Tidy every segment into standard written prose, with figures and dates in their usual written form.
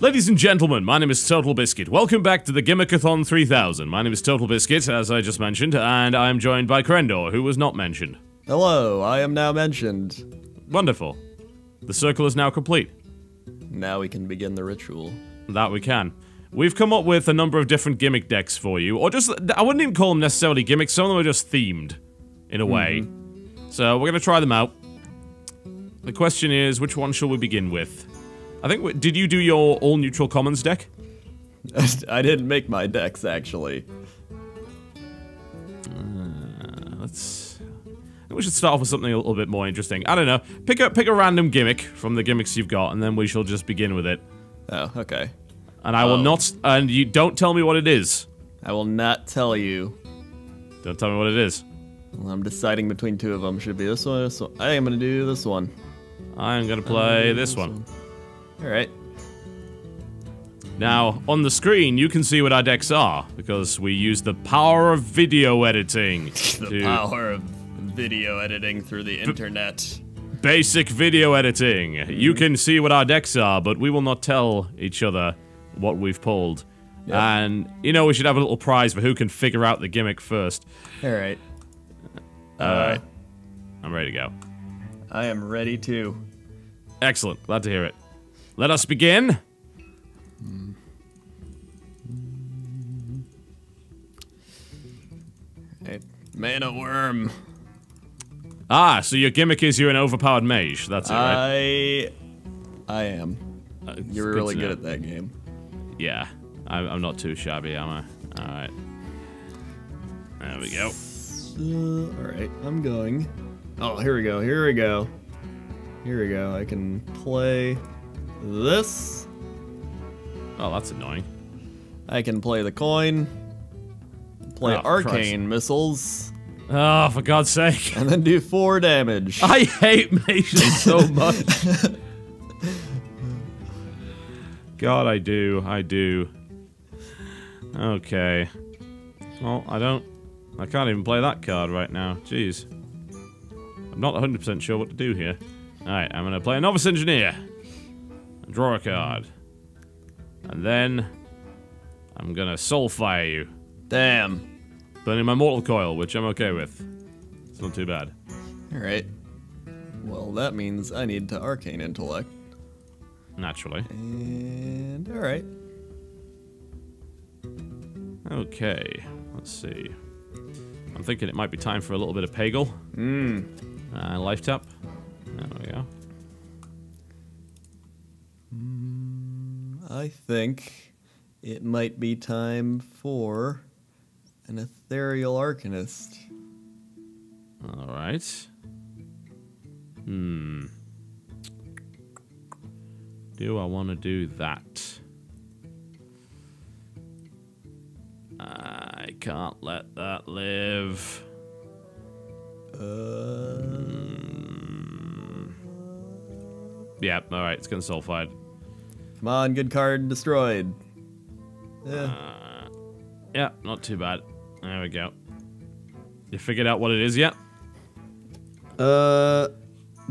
Ladies and gentlemen, my name is TotalBiscuit. Welcome back to the Gimmickathon 3000. My name is TotalBiscuit, as I just mentioned, and I am joined by Crendor, who was not mentioned. Hello, I am now mentioned. Wonderful. The circle is now complete. Now we can begin the ritual. That we can. We've come up with a number of different gimmick decks for you, or just, I wouldn't even call them necessarily gimmicks, some of them are just themed, in a way. So we're gonna try them out. The question is, which one shall we begin with? I think, did you do your all-neutral commons deck? I didn't make my decks, actually. I think we should start off with something a little bit more interesting. I don't know, pick a random gimmick from the gimmicks you've got, and then we shall just begin with it. Oh, okay. And I will not, and you don't tell me what it is. I will not tell you. Don't tell me what it is. Well, I'm deciding between two of them. Should it be this one or this one? I am going to do this one. I'm going to play this one. Alright. Now, on the screen, you can see what our decks are, because we use the power of video editing. The power of video editing through the internet. Basic video editing. You can see what our decks are, but we will not tell each other what we've pulled. Yep. And, you know, we should have a little prize for who can figure out the gimmick first. Alright. Alright. I'm ready to go. I am ready too. Excellent. Glad to hear it. Let us begin. Hey, Mana Worm. Ah, so your gimmick is you're an overpowered mage. That's it, right? I am. You're really good at that game. Yeah. I'm not too shabby, am I? Alright. There we go. Alright, I'm going. Oh, here we go, here we go. Here we go, I can play this. Oh, that's annoying. I can play the coin. Play arcane missiles. Oh, for God's sake. And then do 4 damage. I hate mages so much. God, I do. I do. Okay. Well, I can't even play that card right now. Jeez. I'm not 100% sure what to do here. Alright, I'm gonna play a Novice Engineer. Draw a card. And then I'm gonna soulfire you. Damn. Burning my mortal coil, which I'm okay with. It's not too bad. Alright. Well, that means I need to arcane intellect. Naturally. And alright. Okay. Let's see. I'm thinking it might be time for a little bit of Pagle. Life tap. There we go. I think it might be time for an ethereal arcanist. Alright. Do I want to do that? I can't let that live. Yeah, alright, it's gonna sulfide. Come on, good card destroyed. Yeah, not too bad. There we go. You figured out what it is yet?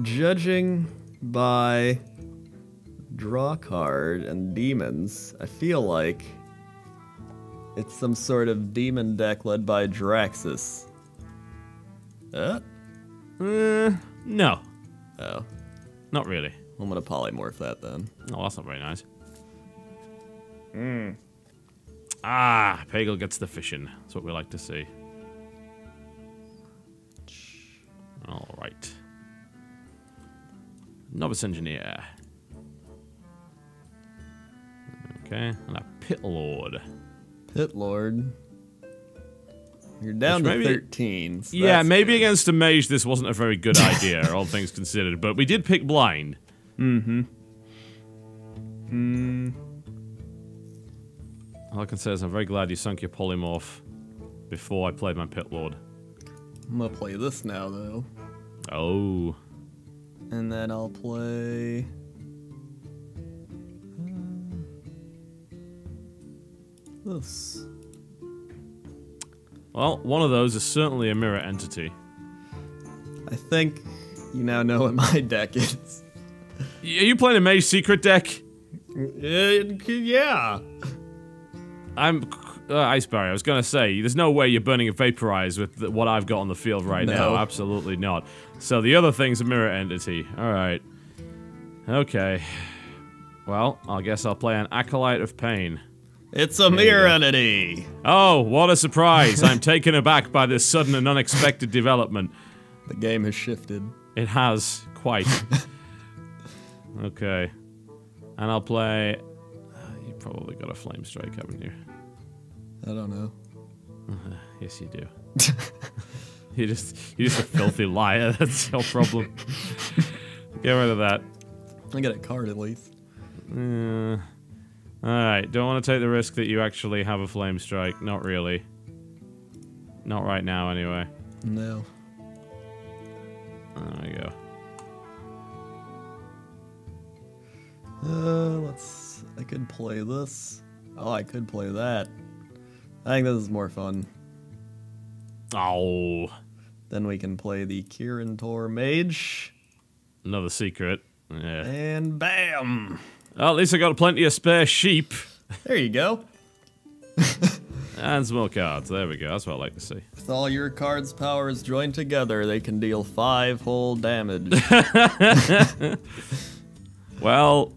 Judging by draw card and demons, I feel like it's some sort of demon deck led by Draxus. No. Oh. Not really. I'm gonna polymorph that then. Oh, that's not very nice. Ah, Pagle gets the fishing. That's what we like to see. Alright. Novice Engineer. Okay, and a Pit Lord. Pit Lord. You're down to 13. So yeah, maybe against a mage this wasn't a very good idea, all things considered, but we did pick blind. All I can say is I'm very glad you sunk your polymorph before I played my Pit Lord. I'm gonna play this now, though. Oh. And then I'll play... this. Well, one of those is certainly a mirror entity. I think you now know what my deck is. Are you playing a mage secret deck? Yeah. I'm Iceberry. I was gonna say, there's no way you're burning a Vaporize with what I've got on the field right now. Absolutely not. So the other thing's a Mirror Entity. All right. Okay. Well, I guess I'll play an Acolyte of Pain. It's a Mirror Entity. Oh, what a surprise! I'm taken aback by this sudden and unexpected development. The game has shifted. It has quite. Okay. And I'll play. You probably got a Flame Strike, haven't you? I don't know. Yes, you do. you're just a filthy liar. That's your problem. Get rid of that. I got a card at least. All right. Don't want to take the risk that you actually have a Flame Strike. Not really. Not right now, anyway. No. There we go. Let's. I could play this. Oh, I could play that. I think this is more fun. Oh. Then we can play the Kirin Tor Mage. Another secret. Yeah. And bam! Well, at least I got plenty of spare sheep. There you go. And some more cards. There we go. That's what I like to see. With all your cards' powers joined together, they can deal 5 whole damage. Well,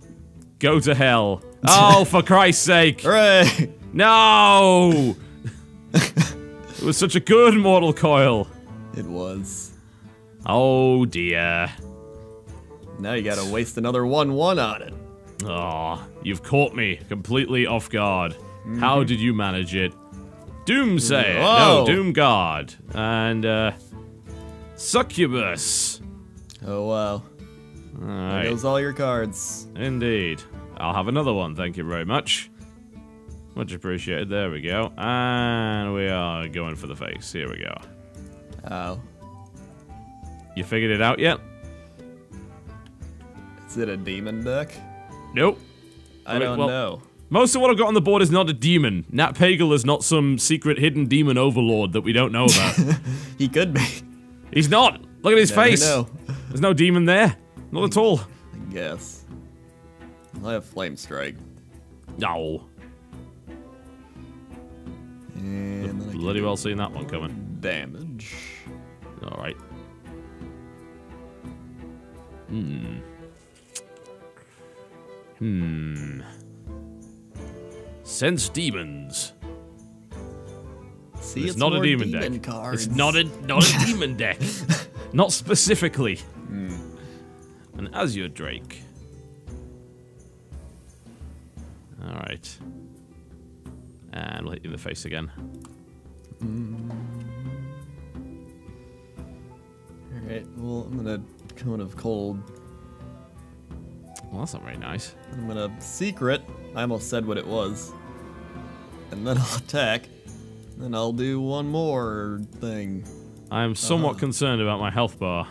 go to hell. Oh, for Christ's sake! Hooray! No! It was such a good Mortal Coil. It was. Oh dear. Now you gotta waste another 1/1 on it. Oh, you've caught me completely off guard. Mm-hmm. How did you manage it? Doomsayer! No, Doomguard. And, Succubus. Oh, wow. Alright. There goes all your cards. Indeed. I'll have another one, thank you very much. Much appreciated, there we go. And we are going for the face, here we go. Oh. You figured it out yet? Is it a demon deck? Nope. I don't know. Most of what I've got on the board is not a demon. Nat Pagle is not some secret hidden demon overlord that we don't know about. He could be. He's not! Look at his face! There's no demon there. Not at all. I guess. I have Flame Strike. No. And I've bloody well seen that one coming. Damage. Alright. Sense demons. See, it's not a demon deck. Cards. It's not a demon deck. Not specifically. An Azure Drake. All right. And we'll hit you in the face again. All right. Well, I'm gonna Cone of Cold. Well, that's not very nice. I'm gonna secret. I almost said what it was. And then I'll attack. Then I'll do one more thing. I am somewhat concerned about my health bar.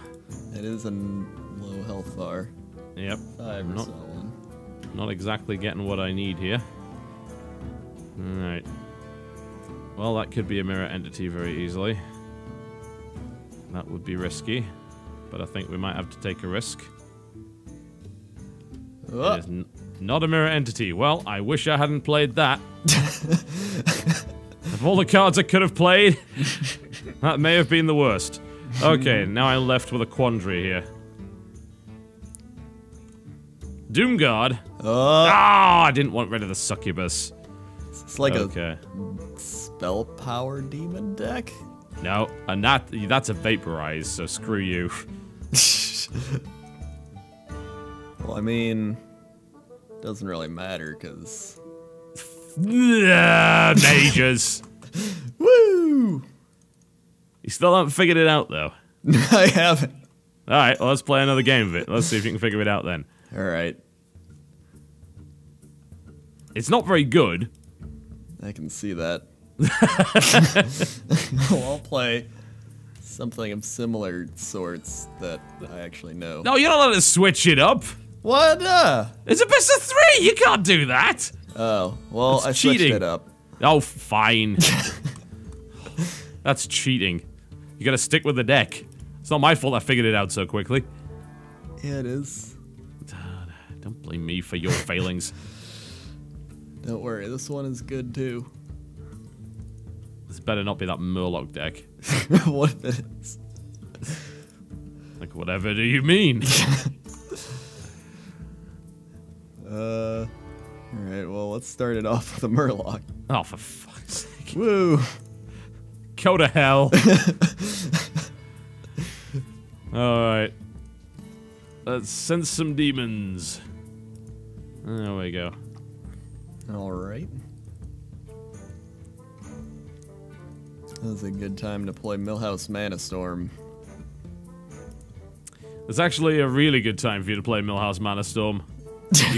It is a low health bar. Yep. 5 or so. Not exactly getting what I need here. Alright. Well, that could be a Mirror Entity very easily. That would be risky. But I think we might have to take a risk. Oh. It is not a Mirror Entity. Well, I wish I hadn't played that. Of all the cards I could have played, that may have been the worst. Okay, now I'm left with a quandary here. Doomguard? Ah, I didn't want rid of the Succubus. It's like a spell power demon deck? No, and that's a Vaporize, so screw you. Well, I mean, doesn't really matter, because... Mages! Woo! You still haven't figured it out, though. I haven't. Alright, well, let's play another game of it. Let's see if you can figure it out, then. Alright. It's not very good. I can see that. Well, I'll play something of similar sorts that I actually know. No, you're not allowed to switch it up. What? It's a best of 3. You can't do that. Oh, well, that's cheating. Switched it up. Oh, fine. That's cheating. You gotta stick with the deck. It's not my fault I figured it out so quickly. Yeah, it is. Don't blame me for your failings. Don't worry, this one is good too. This better not be that Murloc deck. What if it is? Like, whatever do you mean? Alright, well, let's start it off with a Murloc. Oh, for fuck's sake. Woo! Go to hell. Alright. Let's sense some demons. There we go. Alright. That was a good time to play Millhouse Mana Storm. It's actually a really good time for you to play Millhouse Mana Storm. You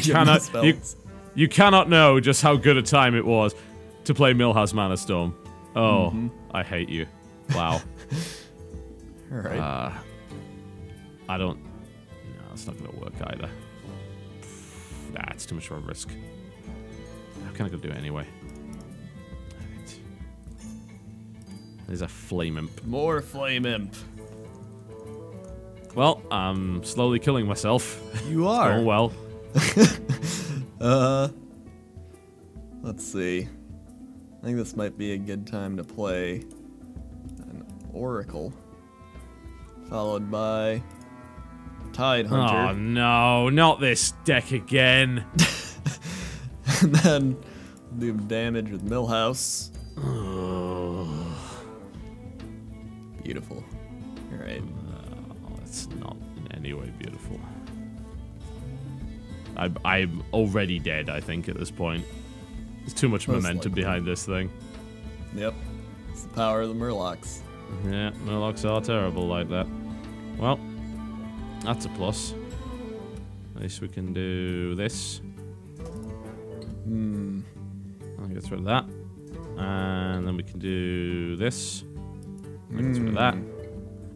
you cannot know just how good a time it was to play Millhouse Mana Storm. Oh, I hate you. Wow. Alright. I don't... No, that's not gonna work either. Nah, it's too much of a risk. How can I go do it anyway? Right. There's a Flame Imp. More Flame Imp! Well, I'm slowly killing myself. You are? Oh well. Let's see. I think this might be a good time to play an Oracle, followed by Tidehunter. Oh no, not this deck again. And then do damage with Millhouse. Beautiful. Alright. It's not in any way beautiful. I'm already dead, I think, at this point. There's too much momentum behind this thing. Yep. It's the power of the Murlocs. Yeah, Murlocs are terrible like that. Well, that's a plus. At least we can do this. Hmm. I'll get rid of that. And then we can do this. I'll get rid of that.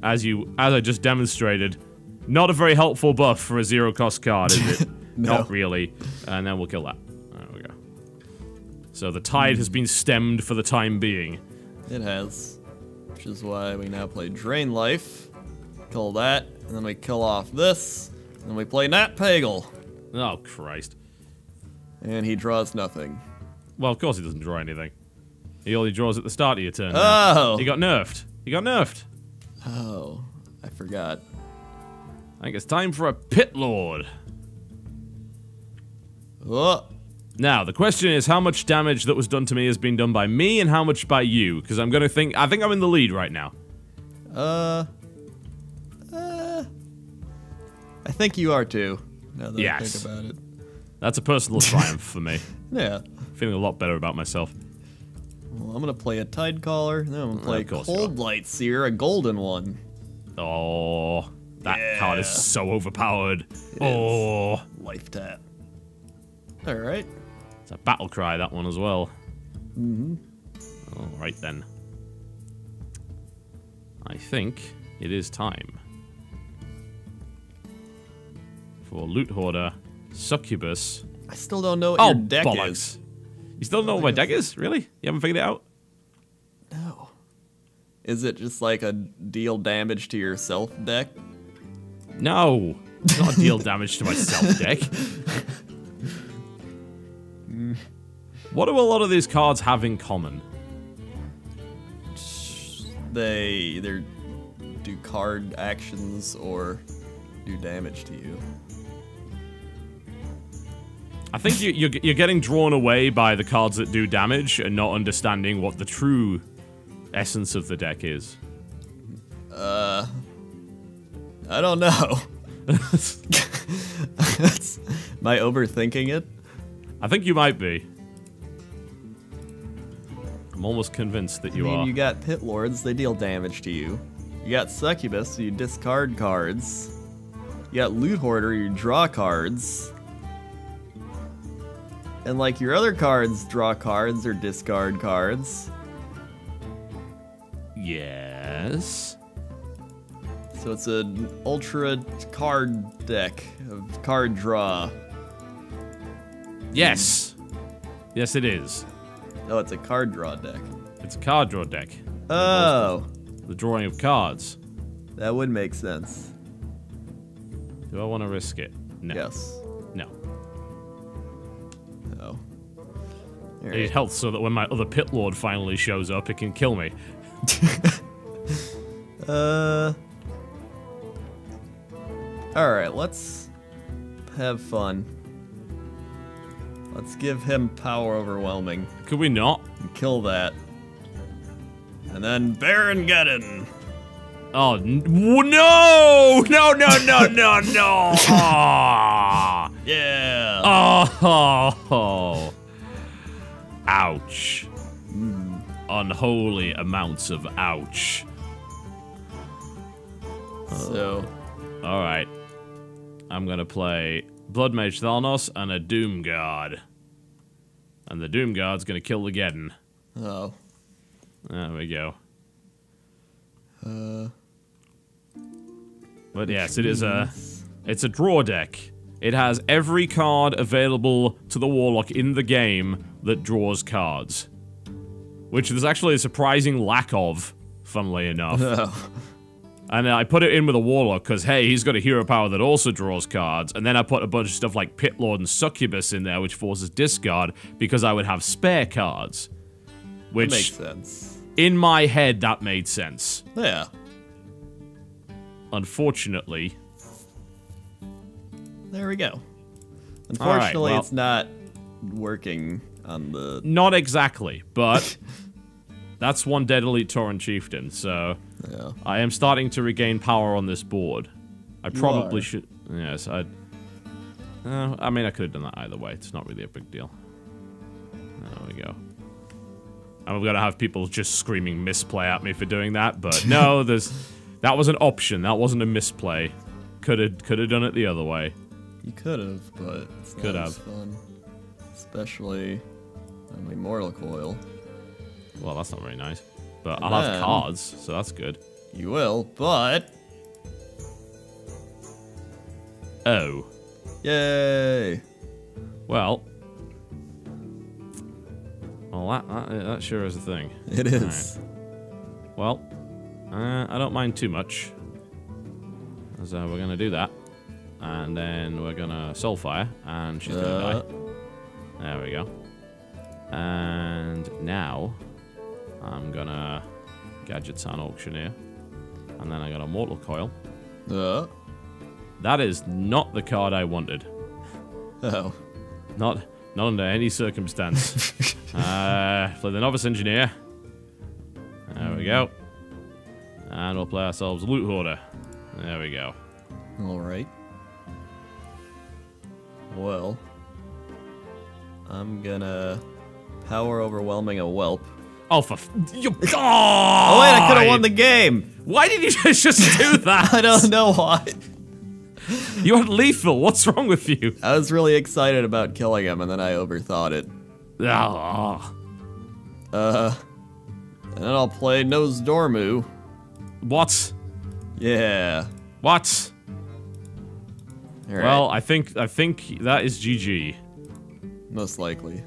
As I just demonstrated, not a very helpful buff for a zero-cost card, is it? No. Not really. And then we'll kill that. So the tide has been stemmed for the time being. It has. Which is why we now play Drain Life. Kill that, and then we kill off this, and we play Nat Pagle. Oh, Christ. And he draws nothing. Well, of course he doesn't draw anything. He only draws at the start of your turn. Oh! Now. He got nerfed. He got nerfed. Oh, I forgot. I think it's time for a Pit Lord. Oh! Now, the question is how much damage that was done to me has been done by me and how much by you, because I'm gonna think- I think I'm in the lead right now. I think you are too, now that I think about it. That's a personal triumph for me. Yeah. Feeling a lot better about myself. Well, I'm gonna play a Tidecaller, then I'm gonna play Cold Light Seer, a golden one. Oh, that card is so overpowered. It is. Life tap. Alright. It's a battle cry, that one as well. Alright then. I think it is time for Loot Hoarder, Succubus. I still don't know what your deck is. You still don't know what my deck is? Really? You haven't figured it out? No. Is it just like a deal damage to yourself deck? No. It's not a deal damage to myself deck. What do a lot of these cards have in common? They either do card actions or do damage to you. I think you're getting drawn away by the cards that do damage and not understanding what the true essence of the deck is. I don't know. Am I overthinking it? I think you might be. I'm almost convinced that you are. You got Pit Lords, they deal damage to you. You got Succubus, so you discard cards. You got Loot Hoarder, you draw cards. And like your other cards draw cards or discard cards. Yes. So it's an ultra card deck of card draw. Yes. Yes it is. Oh, it's a card draw deck. It's a card draw deck. Oh. The drawing of cards. That would make sense. Do I want to risk it? No. Yes. No. Oh. I need health so that when my other Pit Lord finally shows up, it can kill me. Alright, let's have fun. Let's give him power overwhelming. Could we not? And kill that. And then Baron Geddon. Oh, no! No, no, no, no, no! Oh. Yeah! Oh! Ouch. Mm. Unholy amounts of ouch. So. Alright. I'm gonna play Blood Mage Thalnos and a Doomguard. And the Doomguard's gonna kill the Geddon. Oh. There we go. But yes, it is a... It's a draw deck. It has every card available to the Warlock in the game that draws cards. Which there's actually a surprising lack of, funnily enough. Oh. And I put it in with a Warlock, because hey, he's got a hero power that also draws cards. And then I put a bunch of stuff like Pit Lord and Succubus in there, which forces discard, because I would have spare cards. Which... That makes sense. In my head, that made sense. Yeah. Unfortunately. There we go. Unfortunately, right, well, it's not working on the... Not exactly, but... that's one dead Elite Tauren Chieftain, so... Yeah. I am starting to regain power on this board. I probably should... Yes, I mean, I could have done that either way. It's not really a big deal. There we go. I'm gonna have people just screaming misplay at me for doing that, but no, that was an option. That wasn't a misplay. Could have done it the other way. You could have, but it's not as fun, especially only Mortal Coil. Well, that's not very nice, but I'll have cards, so that's good. You will, but oh, yay! Well. Well, that sure is a thing. It is. Right. Well, I don't mind too much. So we're going to do that. And then we're going to Soulfire, and she's going to die. There we go. And now, I'm going to Gadgets on Auctioneer. And then I got a Mortal Coil. That is not the card I wanted. Oh. Not under any circumstance. Play the Novice Engineer. There we go. And we'll play ourselves Loot Hoarder. There we go. Alright. Well. I'm gonna... Power Overwhelming a Whelp. Oh, for f- you died. Oh wait, I could've won the game! Why did you just do that? I don't know why. You had lethal, what's wrong with you? I was really excited about killing him, and then I overthought it. Oh. And then I'll play Nozdormu. What? Yeah. What? Right. Well, I think that is GG. Most likely.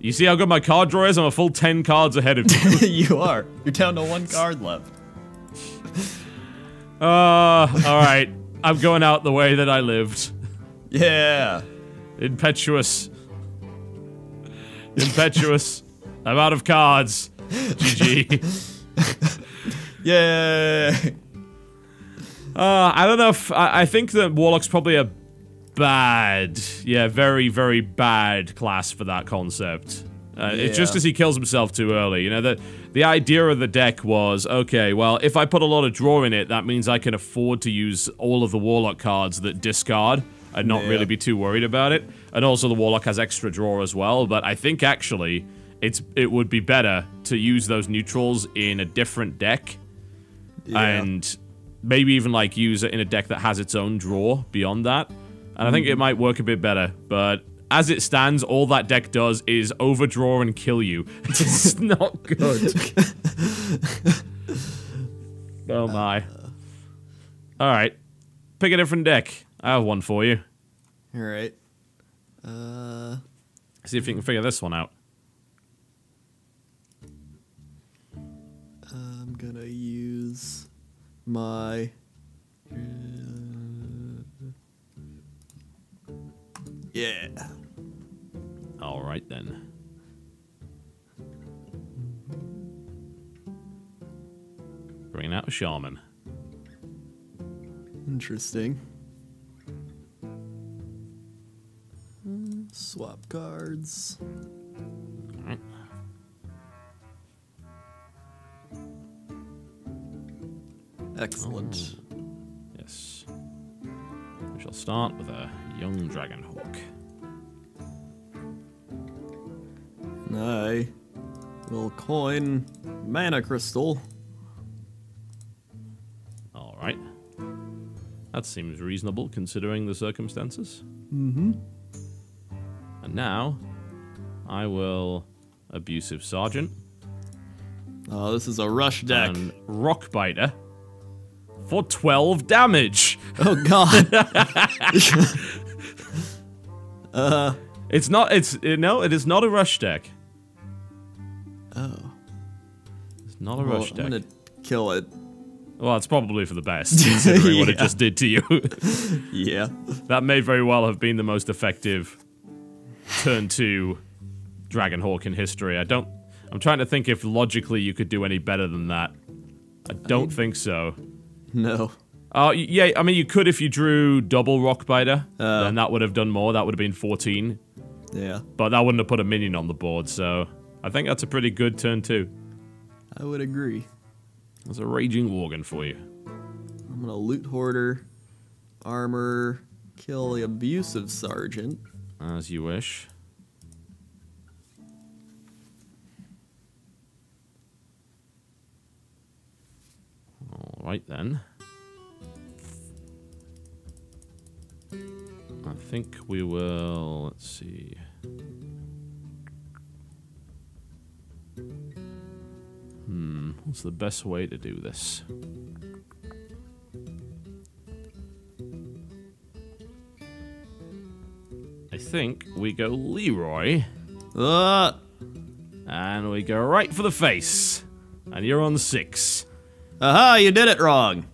You see how good my card draw is? I'm a full 10 cards ahead of you. You are. You're down to one card left. Alright. I'm going out the way that I lived. Yeah. Impetuous. Impetuous. I'm out of cards. GG. Yay. I don't know if... I think that Warlock's probably a bad... Yeah, very, very bad class for that concept. Yeah. It's just as he kills himself too early. You know, the idea of the deck was, okay, well, if I put a lot of draw in it, that means I can afford to use all of the Warlock cards that discard and not really be too worried about it. And also the Warlock has extra draw as well, but I think actually it would be better to use those neutrals in a different deck. Yeah. And maybe even like use it in a deck that has its own draw beyond that. And I think it might work a bit better, but... As it stands, all that deck does is overdraw and kill you. It's not good. Oh my. Alright. Pick a different deck. I have one for you. Alright. See if you can figure this one out. I'm gonna use my... Yeah. All right, then. Bringing out a shaman. Interesting. Swap cards. All right. Excellent. Oh. Yes. We shall start with a Young Dragonhawk. And I will coin Mana Crystal. All right. That seems reasonable considering the circumstances. Mm-hmm. And now, I will Abusive Sergeant. Oh, this is a rush deck. And Rockbiter. For 12 damage. Oh god. It is not a rush deck. Oh. It's not a rush deck. I'm gonna kill it. Well, it's probably for the best, considering yeah. what it just did to you. yeah. That may very well have been the most effective turn 2 Dragonhawk in history. I'm trying to think if logically you could do any better than that. I don't think so. No. Yeah, I mean, you could if you drew double Rockbiter, then that would have done more. That would have been 14. Yeah. But that wouldn't have put a minion on the board, so I think that's a pretty good turn 2. I would agree. That's a Raging Worgen for you. I'm gonna Loot Hoarder, Armor, kill the Abusive Sergeant. As you wish. Right then. I think we will, let's see. What's the best way to do this? I think we go Leroy. And we go right for the face. And you're on 6. Aha, you did it wrong.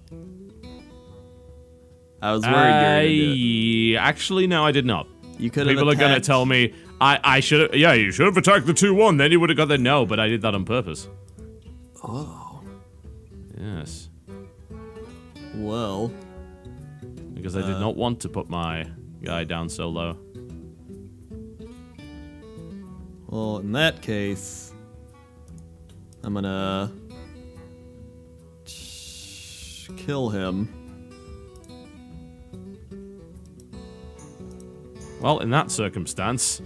I was worried you were gonna do it. Actually, no, I did not. You could have attacked. People are going to tell me, I should have, yeah, you should have attacked the 2-1, then you would have got the no, but I did that on purpose. Oh. Yes. Well. Because I did not want to put my guy down so low. Well, in that case, I'm going to kill him. Well, in that circumstance.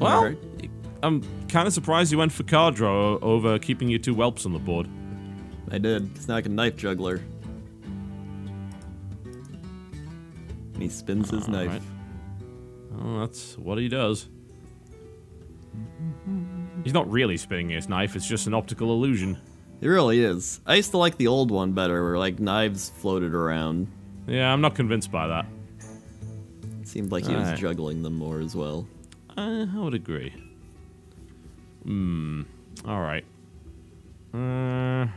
Well, right. I'm kind of surprised you went for card draw over keeping your 2 whelps on the board. I did, because now I can Knife Juggler. And he spins his knife. Right. Oh, that's what he does. He's not really spinning his knife, it's just an optical illusion. It really is. I used to like the old one better, where like knives floated around. Yeah, I'm not convinced by that. It seemed like he was juggling them more as well. I would agree. Alright. I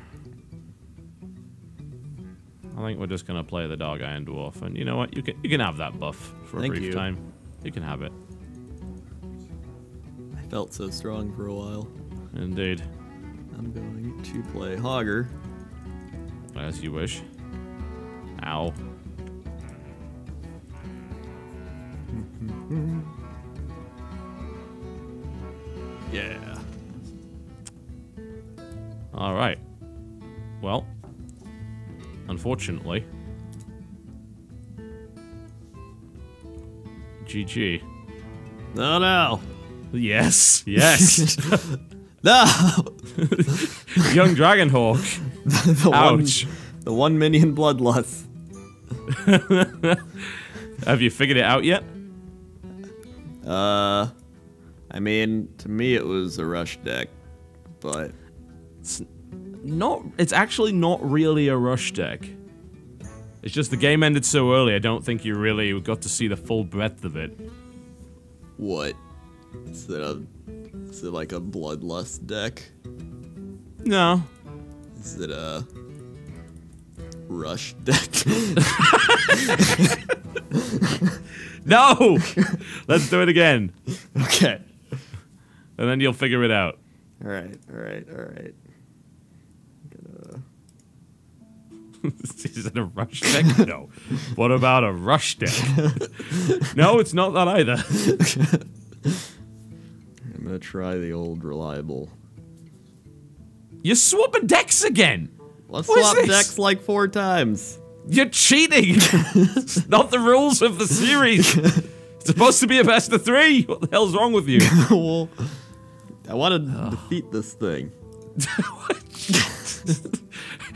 think we're just gonna play the Dark Iron Dwarf, and you know what? You can have that buff for a brief time. You can have it. I felt so strong for a while. Indeed. I'm going to play Hogger. As you wish. Ow. Yeah. Alright. Well, unfortunately. GG. No, no. Yes, yes. No! Young Dragonhawk. Ouch. The one minion Bloodlust. Have you figured it out yet? I mean, to me it was a rush deck, but it's actually not really a rush deck. It's just the game ended so early, I don't think you really got to see the full breadth of it. What? Is it like a Bloodlust deck? No. Is it a rush deck? No! Let's do it again. Okay. And then you'll figure it out. All right. Is it a rush deck? No. What about a rush deck? No, it's not that either. I'm gonna try the old reliable. You're swapping decks again! Let's swap decks like 4 times. You're cheating! It's not the rules of the series! It's supposed to be a best of 3! What the hell's wrong with you? Well, I wanna defeat this thing.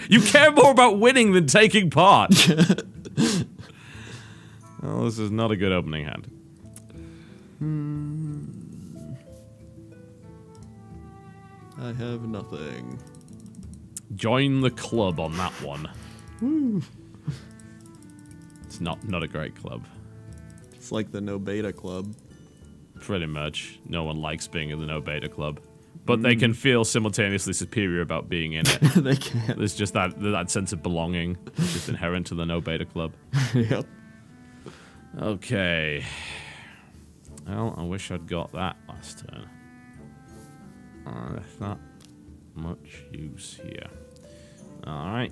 You care more about winning than taking part. Oh, this is not a good opening hand. I have nothing. Join the club on that one. Woo. It's not a great club. It's like the no beta club. Pretty much. No one likes being in the no beta club. But they can feel simultaneously superior about being in it. They can. There's just that sense of belonging, just inherent to the no beta club. Yep. Okay. Well, I wish I'd got that last turn. There's not much use here. All right,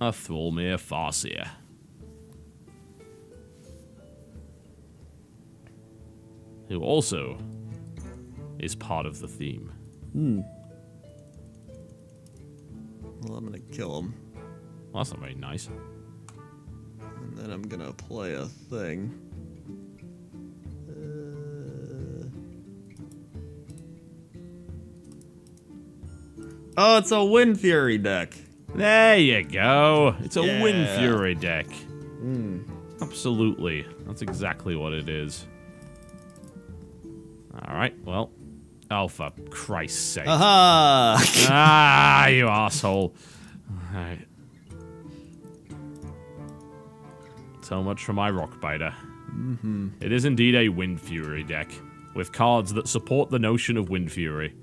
a Thrallmere Farseer. Who also is part of the theme. Well, I'm gonna kill him. Well, that's not very nice. And then I'm gonna play a thing. Oh, it's a Wind Fury deck. There you go. It's a Wind Fury deck. Absolutely. That's exactly what it is. All right, well. Oh, for Christ's sake. Aha! Ah, you asshole. Alright. So much for my Rockbiter. It is indeed a Wind Fury deck, with cards that support the notion of Wind Fury.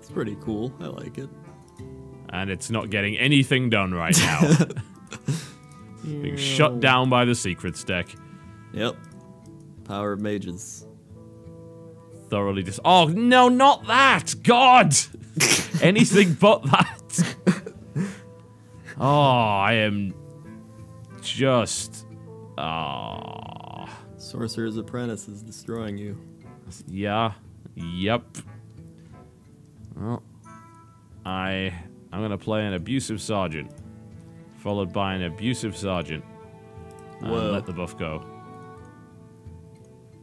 It's pretty cool. I like it. And it's not getting anything done right now. Being shut down by the Secrets deck. Yep. Power of Mages. Thoroughly dis- Oh, no, not that! God! Anything but that. Oh, I am just... Oh. Sorcerer's Apprentice is destroying you. Yeah. Yep. Well, I'm gonna play an Abusive Sergeant, followed by an Abusive Sergeant. And let the buff go.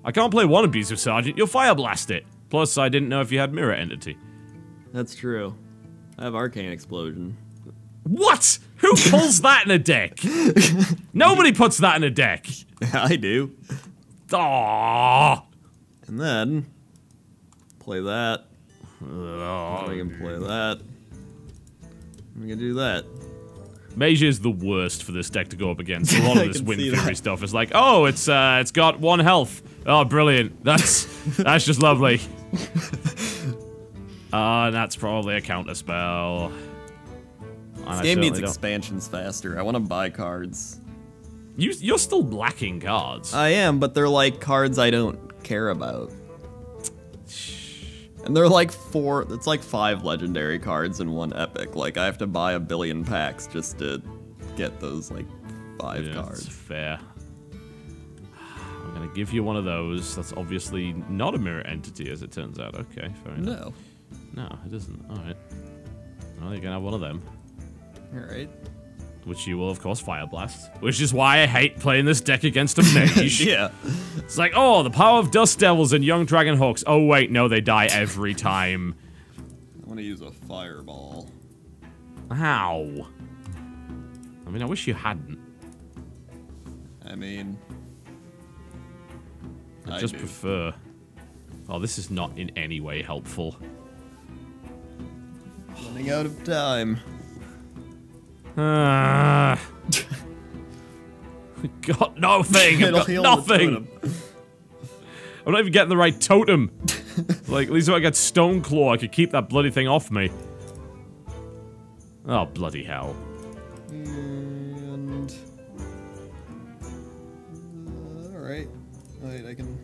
I can't play one Abusive Sergeant, you'll Fire Blast it! Plus, I didn't know if you had Mirror Entity. That's true. I have Arcane Explosion. What?! Who pulls that in a deck?! Nobody puts that in a deck! I do. Aww. And then... play that. I can play that. I'm gonna do that. Mage is the worst for this deck to go up against. A lot of this Wind Fury stuff is like, oh, it's got 1 health. Oh, brilliant. That's just lovely. And that's probably a counter spell. This game needs expansions faster. I want to buy cards. You're still blacking cards. I am, but they're like cards I don't care about. And they're like 4, it's like 5 legendary cards and 1 epic. Like, I have to buy a billion packs just to get those, like, 5 cards. That's fair. I'm gonna give you one of those. That's obviously not a Mirror Entity, as it turns out. Okay, fair enough. No. No, it isn't. Alright. Well, you're gonna have one of them. Alright. Which you will, of course, Fire Blast. Which is why I hate playing this deck against a mage. Yeah. It's like, oh, the power of Dust Devils and Young Dragonhawks. Oh, wait, no, they die every time. I want to use a Fireball. Ow. I mean, I wish you hadn't. I mean... I just prefer... Oh, this is not in any way helpful. Running out of time. Got nothing. I've got nothing. I'm not even getting the right totem. Like, at least if I got Stoneclaw, I could keep that bloody thing off me. Oh, bloody hell. And... Alright. Wait, I can...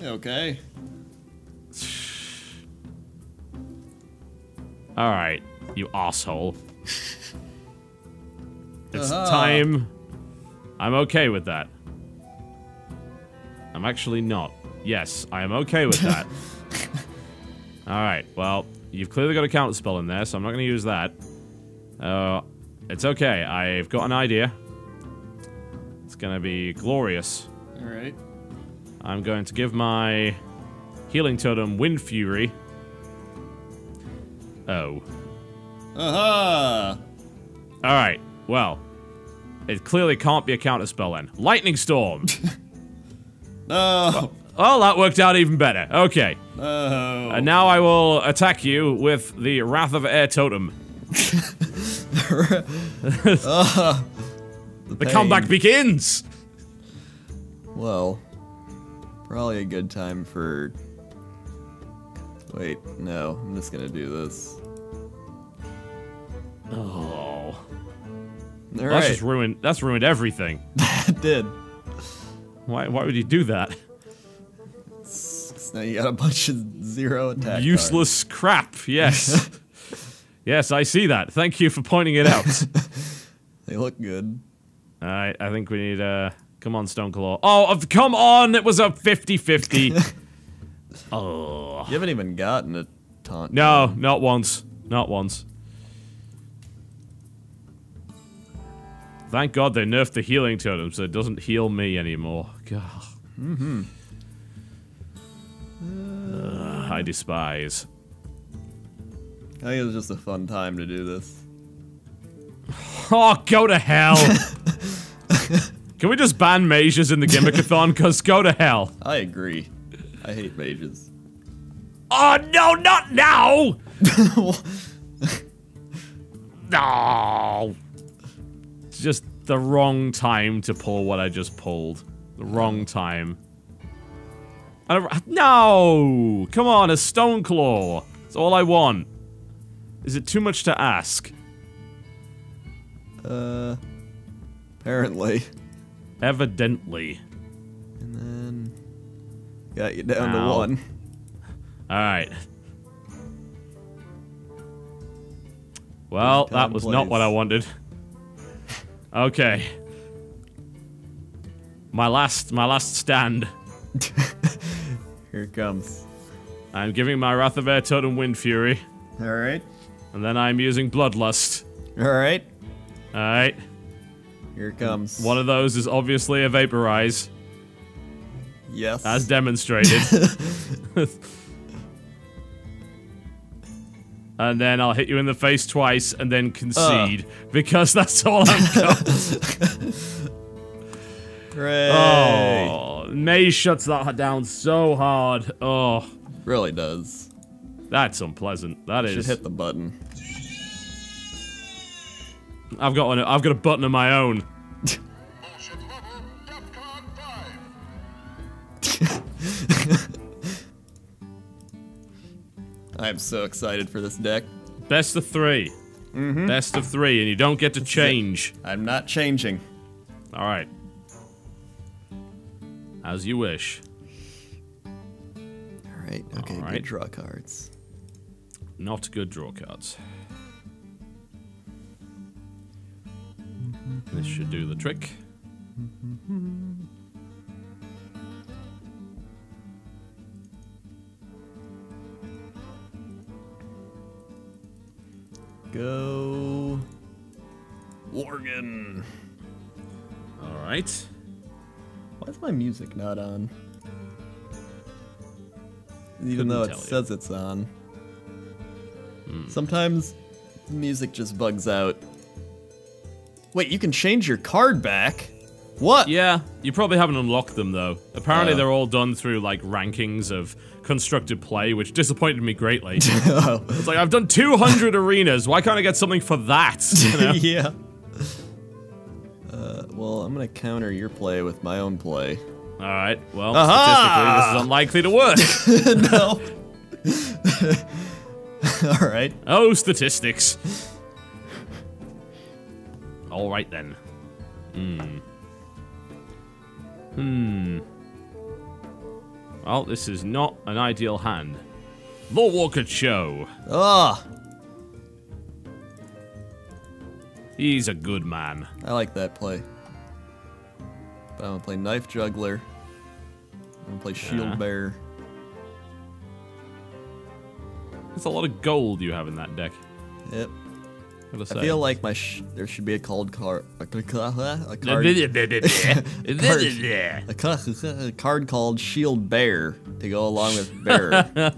Okay. Alright, you asshole. It's time. I'm okay with that. I'm actually not. Yes, I am okay with that. Alright, well, you've clearly got a counter spell in there, so I'm not going to use that. It's okay, I've got an idea. It's going to be glorious. Alright. I'm going to give my healing totem Wind Fury. Oh. Aha! Alright, well. It clearly can't be a counterspell then. Lightning Storm! No! Well, that worked out even better. Okay. No. And now I will attack you with the Wrath of Air Totem. The comeback begins! Well. Probably a good time for... Wait, no, I'm just gonna do this. Oh. Well, that's just ruined. That's ruined everything. It did. Why would you do that? Now you got a bunch of zero attack. Useless cards. Crap. Yes. Yes, I see that. Thank you for pointing it out. They look good. All right, I think we need a. Come on, Stoneclaw. Oh, come on! It was a 50-50. Oh. You haven't even gotten a taunt. No, not once. Not once. Thank God they nerfed the healing totem, so it doesn't heal me anymore. God. Mm-hmm. I despise. I think it was just a fun time to do this. Oh, go to hell! Can we just ban mages in the Gimmickathon? Because go to hell. I agree. I hate mages. Oh, no, not now! No! It's just the wrong time to pull what I just pulled. The wrong time. No! Come on, a Stoneclaw! It's all I want. Is it too much to ask? Apparently. Evidently. And then... Got you down to one. Alright. Well, that was not what I wanted. Okay. My last stand. Here it comes. I'm giving my Wrath of Air Totem Wind Fury. Alright. And then I'm using Bloodlust. Alright. Alright. Here it comes. One of those is obviously a Vaporize. Yes. As demonstrated. And then I'll hit you in the face twice and then concede. Because that's all I've got. Hooray. Oh, May shuts that down so hard. Oh. Really does. That's unpleasant. That is. Should hit the button. I've got a button of my own. I'm so excited for this deck. Best of three. Mm-hmm. Best of three, and you don't get to change. I'm not changing. Alright. As you wish. Alright, okay, all right. Good draw cards. Not good draw cards. This should do the trick. Go... Worgen. Alright. Why is my music not on? Even though it says it's on. Sometimes the music just bugs out. Wait, you can change your card back? What? Yeah, you probably haven't unlocked them though. Apparently they're all done through like rankings of constructed play, which disappointed me greatly. It's like, I've done 200 arenas, why can't I get something for that? You know? Yeah. Well, I'm gonna counter your play with my own play. Alright, well, statistically this is unlikely to work. No. Alright. Oh, statistics. Alright then. Well, this is not an ideal hand. Lorewalker Cho. Ah. He's a good man. I like that play. But I'm gonna play Knife Juggler. I'm gonna play Shield Bearer. That's a lot of gold you have in that deck. Yep. I feel like my there should be a cold card. A card called Shield Bear to go along with Bearer.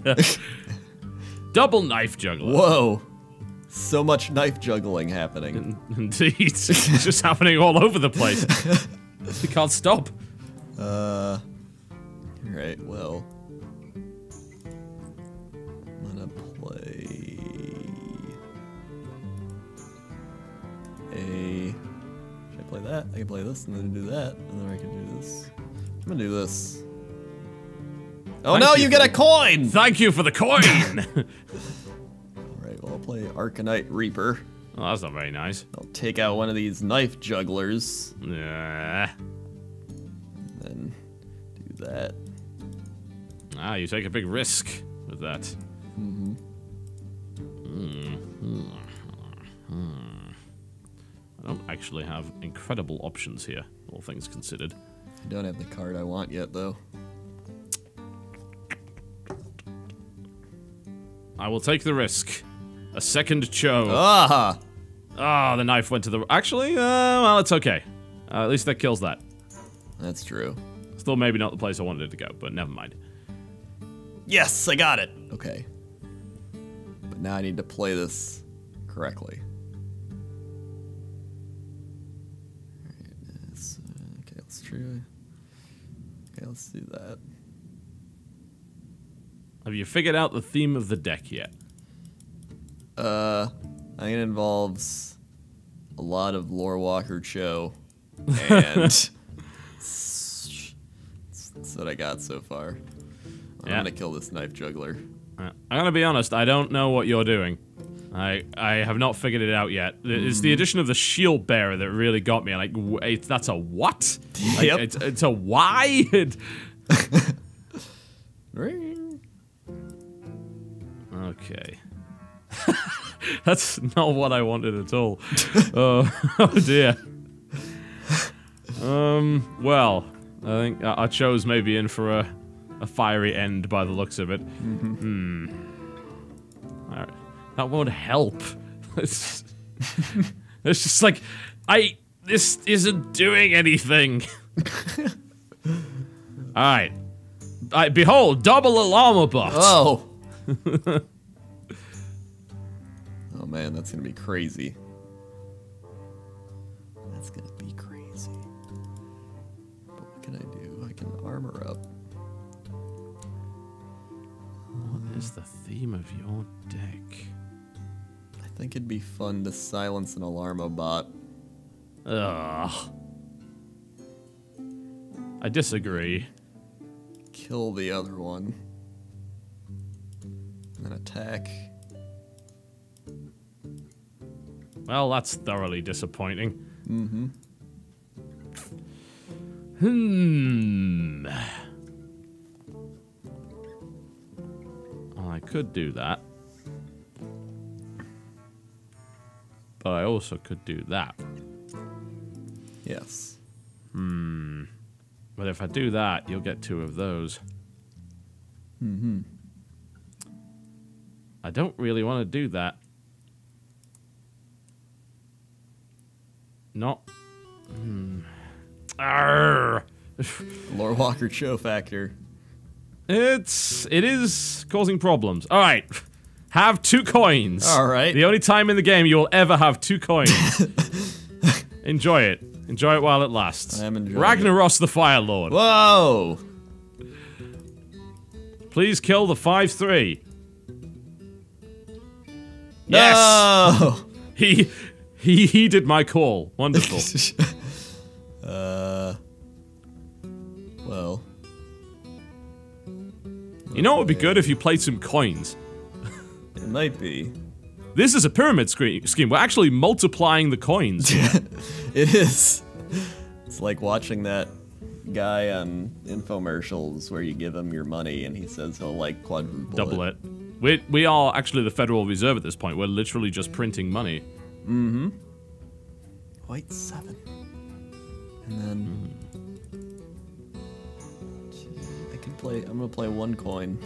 Double Knife Juggler. Whoa. So much knife juggling happening. Indeed. It's just happening all over the place. You can't stop. Alright, well. I'm gonna play should I play that? I can play this and then do that, and then I can do this. I'm gonna do this. Oh no, you get a coin! Thank you for the coin! Alright, well I'll play Arcanite Reaper. Oh, that's not very nice. I'll take out one of these knife jugglers. Yeah. And then do that. Ah, you take a big risk with that. Mm-hmm. I don't actually have incredible options here, all things considered. I don't have the card I want yet, though. I will take the risk. A second Cho. Ah! Ah, the knife went to the... Actually, well, it's okay. At least that kills that. That's true. Still maybe not the place I wanted it to go, but never mind. Yes, I got it! Okay. But now I need to play this correctly. True. Okay, let's do that. Have you figured out the theme of the deck yet? I think it involves a lot of Lorewalker Cho, and that's what I got so far. I'm gonna kill this knife juggler. I'm gonna be honest. I don't know what you're doing. I have not figured it out yet. It's the addition of the Shield Bearer that really got me. Like, wait, that's a what? Like, yep. It's a why? Ring. Okay. That's not what I wanted at all. Oh dear. Well, I think our Cho's may be in for a fiery end by the looks of it. All right. That won't help. It's just like, this isn't doing anything. Alright. Behold, double llama bot. Oh. Oh man, that's gonna be crazy. That's gonna be crazy. But what can I do? I can armor up. What is the theme of your deck? I think it'd be fun to silence an Alarmobot. Ugh. I disagree. Kill the other one. And then attack. Well, that's thoroughly disappointing. Well, I could do that. But I also could do that. Yes. But if I do that, you'll get two of those. I don't really want to do that. Not. Arrgh! Lorewalker Cho factor. It is causing problems. All right. Have 2 coins. All right. The only time in the game you'll ever have 2 coins. Enjoy it. Enjoy it while it lasts. I am enjoying Ragnaros the Fire Lord. Whoa! Please kill the 5/3. Yes. No! He heeded my call. Wonderful. Well. You know what would be good if you played some coins. It might be. This is a pyramid scheme. We're actually multiplying the coins. It is. It's like watching that guy on infomercials where you give him your money and he says he'll like quadruple double it. We are actually the Federal Reserve at this point. We're literally just printing money. Mm-hmm. White 7. And then I can play. I'm gonna play one coin.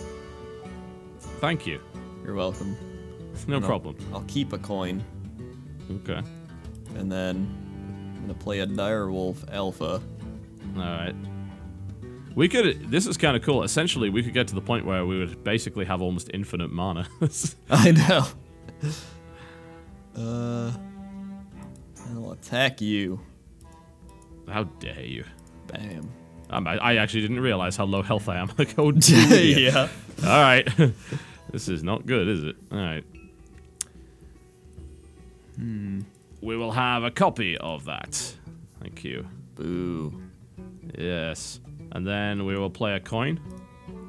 Thank you. You're welcome. No problem. I'll keep a coin. Okay. And then I'm gonna play a Direwolf Alpha. Alright. We could, this is kind of cool, essentially we could get to the point where we would basically have almost infinite mana. I know. I'll attack you. How dare you. Bam. I actually didn't realize how low health I am. Like, oh dear. Yeah. Alright. This is not good, is it? Alright. Hmm. We will have a copy of that. Thank you. Boo. Yes. And then we will play a coin.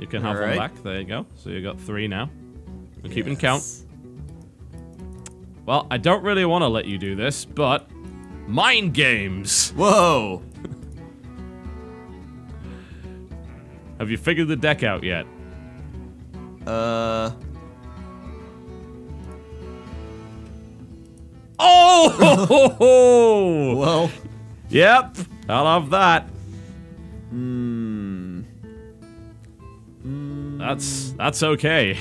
You can have one back. There you go. So you got 3 now. I'm keeping count. Well, I don't really want to let you do this, but... Mind Games! Whoa! Have you figured the deck out yet? Oh! Ho, ho, ho! Well... Yep, I'll have that. Mm. Mm. That's okay.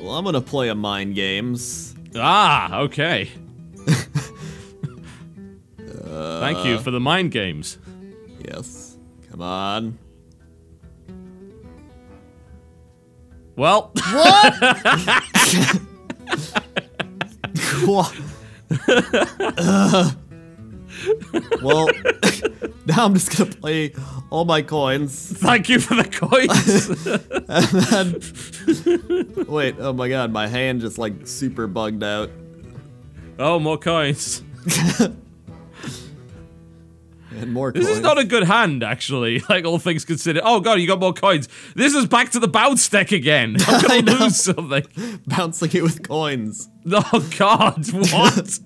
Well, I'm gonna play a Mind Games. Ah, okay. Thank you for the Mind Games. Yes. Come on. Well. What? Well, now I'm just gonna play all my coins. Thank you for the coins. And then, wait, oh my god, my hand just like super bugged out. Oh, more coins. And more coins. This is not a good hand, actually, like all things considered. Oh god, you got more coins. This is back to the bounce deck again. I'm gonna lose something. Bouncing it with coins. Oh god, what?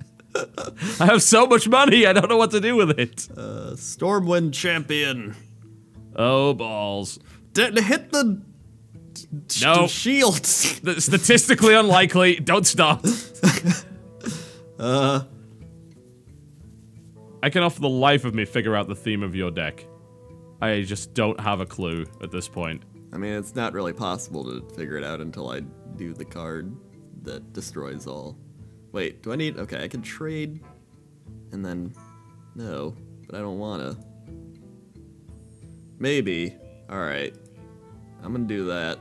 I have so much money, I don't know what to do with it. Stormwind Champion. Oh, balls. Hit the... No. Shields. Statistically unlikely, don't stop. I can, off the life of me, figure out the theme of your deck. I just don't have a clue at this point. I mean, it's not really possible to figure it out until I do the card that destroys all. Wait, do I need... Okay, I can trade, and then... No, but I don't wanna. Maybe. Alright. I'm gonna do that.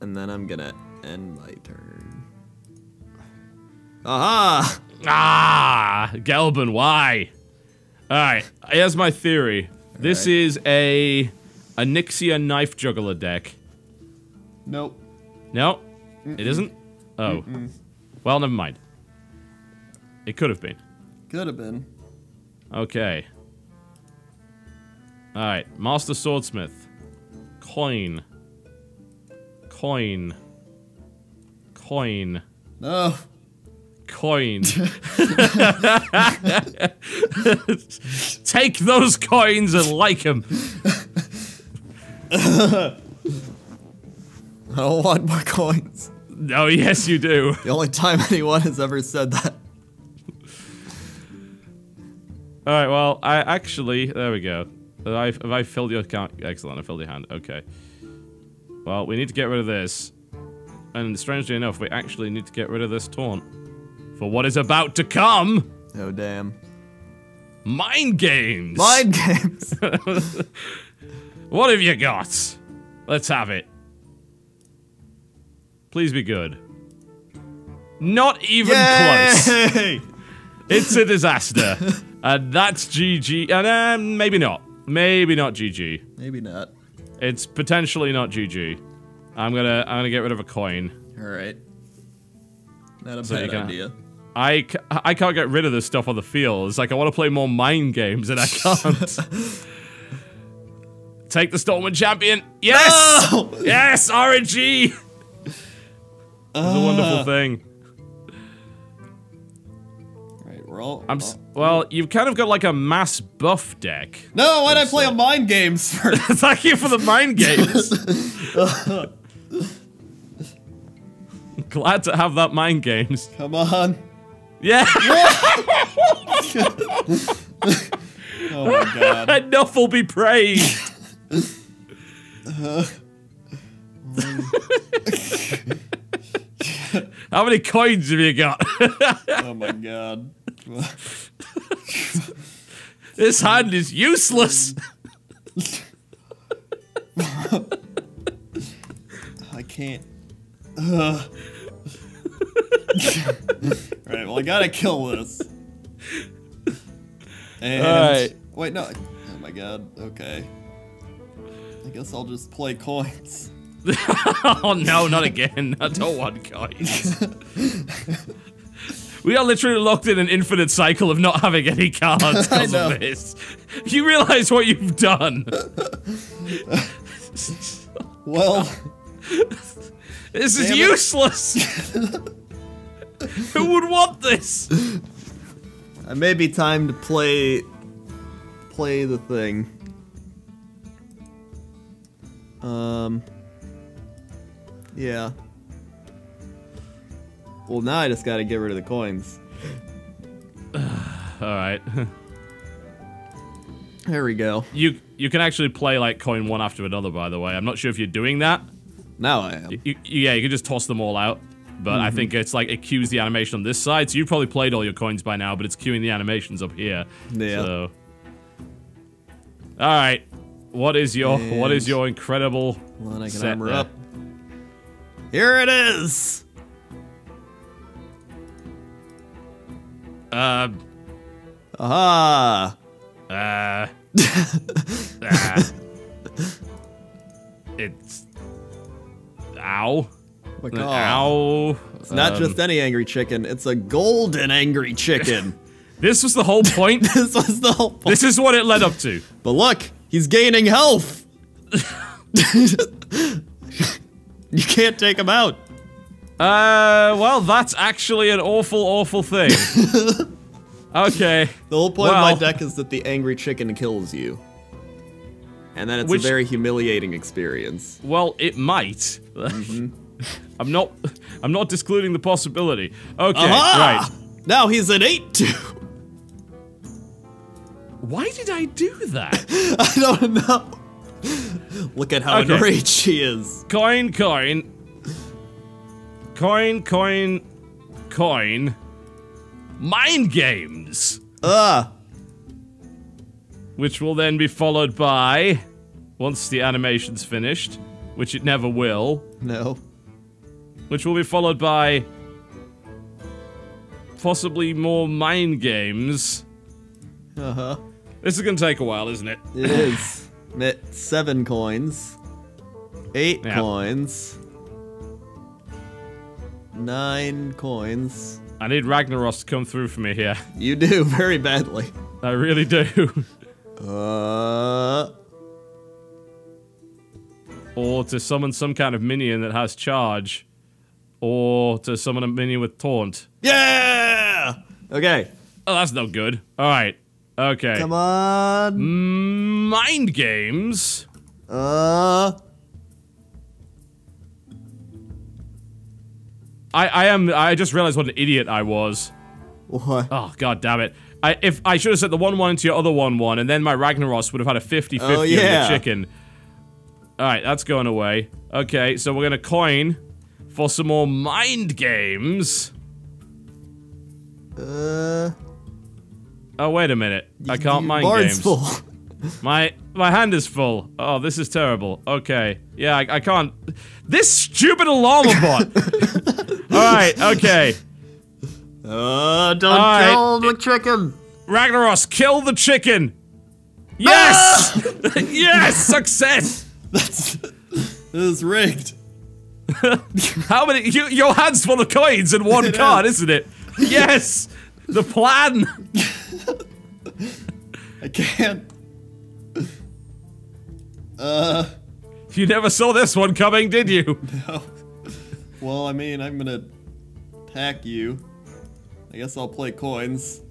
And then I'm gonna end my turn. Aha! Ah! Galban, why? Alright, here's my theory. This is a Nixia Knife Juggler deck. Nope. No? Mm-mm. It isn't? Oh. Mm-mm. Well, never mind. It could have been. Could have been. Okay. Alright, Master Swordsmith. Coin. Coin. Coin. No. Coin. Take those coins and like them. I don't want more coins. Oh, yes, you do. The only time anyone has ever said that. Alright, well, I actually... There we go. Have I filled your account? Excellent, I filled your hand. Okay. Well, we need to get rid of this. And strangely enough, we actually need to get rid of this taunt. For what is about to come! Oh, damn. Mind Games! Mind Games! What have you got? Let's have it. Please be good. Not even close. It's a disaster. And that's GG. And maybe not. Maybe not GG. Maybe not. It's potentially not GG. I'm gonna get rid of a coin. Alright. Not a bad idea. I can't get rid of this stuff on the field. It's like I want to play more Mind Games and I can't. Take the Stormwind Champion. Yes! No! Yes, RNG! It was a wonderful thing. We're all. Well, you've kind of got like a mass buff deck. No, why'd I play a Mind Games first? Thank you for the Mind Games. Glad to have that Mind Games. Come on. Yeah. Oh my god. Enough will be praised. How many coins have you got? Oh my god. This hand is useless. I can't. Alright, well I gotta kill this. And alright. Wait, no. Oh my god, okay. I guess I'll just play coins. Oh no, not again. I don't want coins. We are literally locked in an infinite cycle of not having any cards because of this. You realize what you've done. Well... This is useless! Who would want this? It may be time to play the thing. Yeah. Well, now I just gotta get rid of the coins. Alright. There we go. You can actually play, like, coin one after another, by the way. I'm not sure if you're doing that. Now I am. Yeah, you can just toss them all out. But I think it's like, it cues the animation on this side, so you've probably played all your coins by now, but it's cueing the animations up here. Yeah. So. Alright. What is your incredible set armor up. Here it is! Aha! It's... Ow. Oh my ow. It's not just any angry chicken, it's a golden angry chicken. This was the whole point? This was the whole point. This is what it led up to. But look, he's gaining health! You can't take him out. Well, that's actually an awful, awful thing. Okay. The whole point of my deck is that the angry chicken kills you. And then it's a very humiliating experience. Well, it might. I'm not discluding the possibility. Okay, right. Now he's an 8-2. Why did I do that? I don't know. Look at how enraged he is. Coin, coin. Coin, coin, coin. Mind Games. Which will then be followed by, once the animation's finished, which it never will. No. Which will be followed by possibly more Mind Games. Uh-huh. This is gonna take a while, isn't it? It is. 7 coins. 8 coins. 9 coins. I need Ragnaros to come through for me here. You do, very badly. I really do. Or to summon some kind of minion that has charge. Or to summon a minion with taunt. Yeah! Okay. Oh, that's no good. Alright. Okay. Come on. Mind Games. I just realized what an idiot I was. What? Oh, god damn it. I should have set the 1-1 into your other 1-1, and then my Ragnaros would have had a 50-50 on the chicken. Alright, that's going away. Okay, so we're gonna coin for some more Mind Games. Oh, wait a minute. I can't Mind Games. Full. My hand is full. Oh, this is terrible. Okay. Yeah, I can't. This stupid alarm bot! Alright, okay. Don't kill the chicken! Ragnaros, kill the chicken! Yes! Ah! Yes! Success! This is rigged. How many? Your hand's full of coins and one card, isn't it? Yes! The plan! I can't. You never saw this one coming, did you? No. Well, I mean, I'm gonna pack you. I guess I'll play coins.